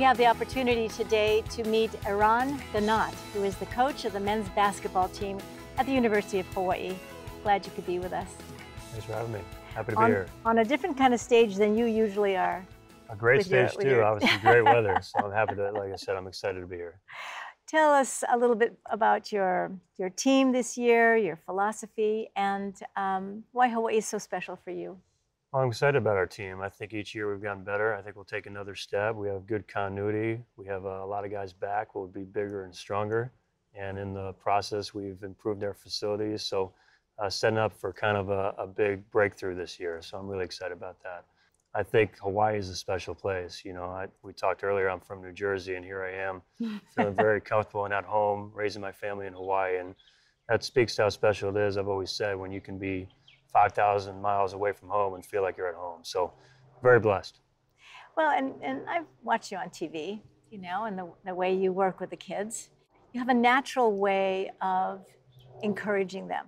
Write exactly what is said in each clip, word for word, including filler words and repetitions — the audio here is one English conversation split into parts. We have the opportunity today to meet Eran Ganot, who is the coach of the men's basketball team at the University of Hawaii. Glad you could be with us. Thanks for having me. Happy to be on, here. On a different kind of stage than you usually are. A great stage your, too, your... obviously great weather. So I'm happy to, like I said, I'm excited to be here. Tell us a little bit about your, your team this year, your philosophy, and um, why Hawaii is so special for you. Well, I'm excited about our team. I think each year we've gotten better. I think we'll take another step. We have good continuity. We have a lot of guys back. We'll be bigger and stronger. And in the process, we've improved our facilities. So uh, setting up for kind of a, a big breakthrough this year. So I'm really excited about that. I think Hawaii is a special place. You know, I, we talked earlier, I'm from New Jersey, and here I am feeling very comfortable and at home, raising my family in Hawaii. And that speaks to how special it is. I've always said when you can be five thousand miles away from home and feel like you're at home. So very blessed. Well, and, and I've watched you on T V, you know, and the, the way you work with the kids. You have a natural way of encouraging them.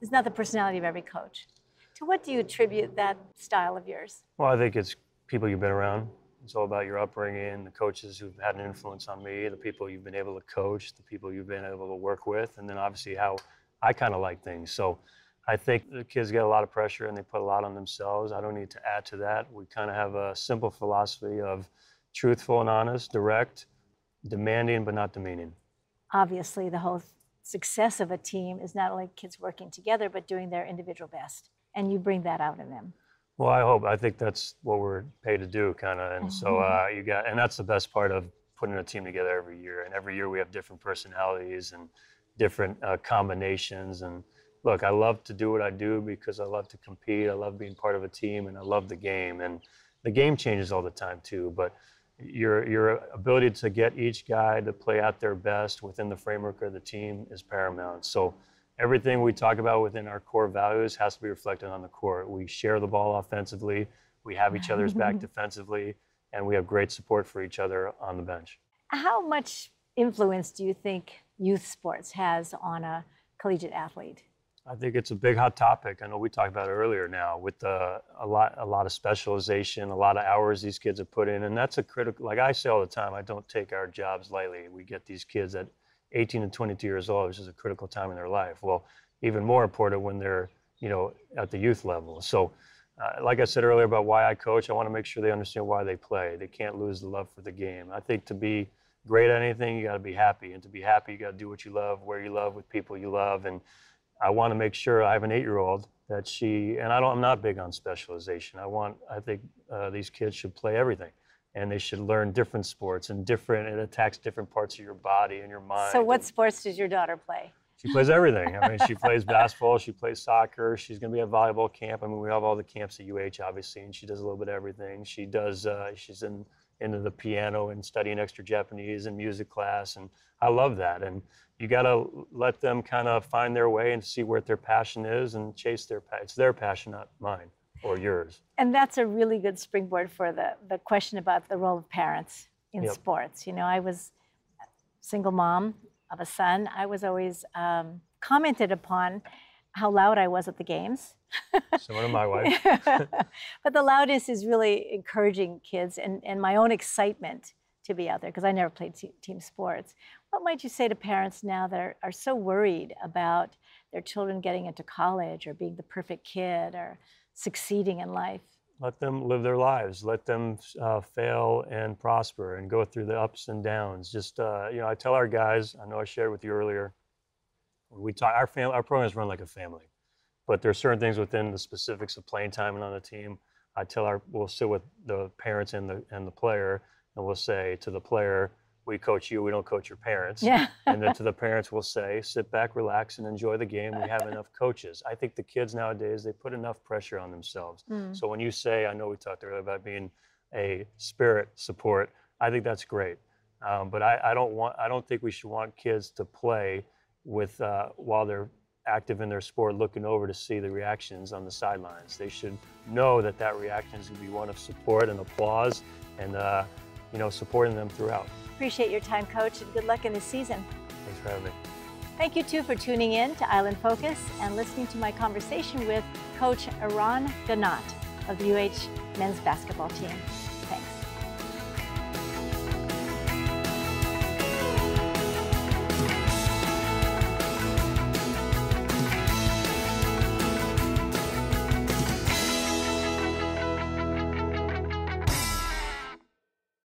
It's not the personality of every coach. So what do you attribute that style of yours? Well, I think it's people you've been around. It's all about your upbringing, the coaches who've had an influence on me, the people you've been able to coach, the people you've been able to work with, and then obviously how I kind of like things. So I think the kids get a lot of pressure and they put a lot on themselves. I don't need to add to that. We kind of have a simple philosophy of truthful and honest, direct, demanding but not demeaning. Obviously, the whole success of a team is not only kids working together, but doing their individual best. And you bring that out in them. Well, I hope. I think that's what we're paid to do, kind of. And mm-hmm. so uh, you got, and that's the best part of putting a team together every year. And every year we have different personalities and different uh, combinations. And look, I love to do what I do because I love to compete. I love being part of a team, and I love the game. And the game changes all the time too. But your your ability to get each guy to play out their best within the framework of the team is paramount. So. Everything we talk about within our core values has to be reflected on the court. We share the ball offensively, we have each other's back defensively, and we have great support for each other on the bench. How much influence do you think youth sports has on a collegiate athlete? I think it's a big hot topic. I know we talked about it earlier now with uh, a lot, a lot of specialization, a lot of hours these kids have put in, and that's a critical, like I say all the time, I don't take our jobs lightly. We get these kids that eighteen and twenty-two years old, which is a critical time in their life. Well, even more important when they're, you know, at the youth level. So, uh, like I said earlier about why I coach, I want to make sure they understand why they play. They can't lose the love for the game. I think to be great at anything, you got to be happy. And to be happy, you got to do what you love, where you love, with people you love. And I want to make sure I have an eight-year-old that she, and I don't, I'm not big on specialization. I want, I think uh, these kids should play everything. And they should learn different sports and different, it attacks different parts of your body and your mind. So what and sports does your daughter play? She plays everything. I mean, she plays basketball, she plays soccer, she's gonna be at volleyball camp. I mean, we have all the camps at U H, obviously, and she does a little bit of everything. She does, uh, she's in, into the piano and studying extra Japanese and music class, and I love that. And you gotta let them kind of find their way and see where their passion is and chase their, it's their passion, not mine. Or yours. And that's a really good springboard for the, the question about the role of parents in yep. sports. You know, I was a single mom of a son. I was always um, commented upon how loud I was at the games. Similar to my wife. But the loudness is really encouraging kids and, and my own excitement to be out there because I never played te team sports. What might you say to parents now that are, are so worried about their children getting into college or being the perfect kid or succeeding in life? Let them live their lives. Let them uh, fail and prosper and go through the ups and downs. Just, uh, you know, I tell our guys, I know I shared with you earlier, we talk, our, fam our programs run like a family, but there are certain things within the specifics of playing time and on the team. I tell our, we'll sit with the parents and the, and the player, and we'll say to the player, we coach you, we don't coach your parents. Yeah. And then to the parents, we'll say, sit back, relax, and enjoy the game. We have enough coaches. I think the kids nowadays, they put enough pressure on themselves. Mm. So when you say, I know we talked earlier about being a spirit support, I think that's great. Um, but I, I don't want, I don't think we should want kids to play with, uh, while they're active in their sport, looking over to see the reactions on the sidelines. They should know that that reaction is going to be one of support and applause and, uh, you know, supporting them throughout. Appreciate your time, Coach, and good luck in this season. Thanks for having me. Thank you, too, for tuning in to Island Focus and listening to my conversation with Coach Eran Ganot of the U H men's basketball team.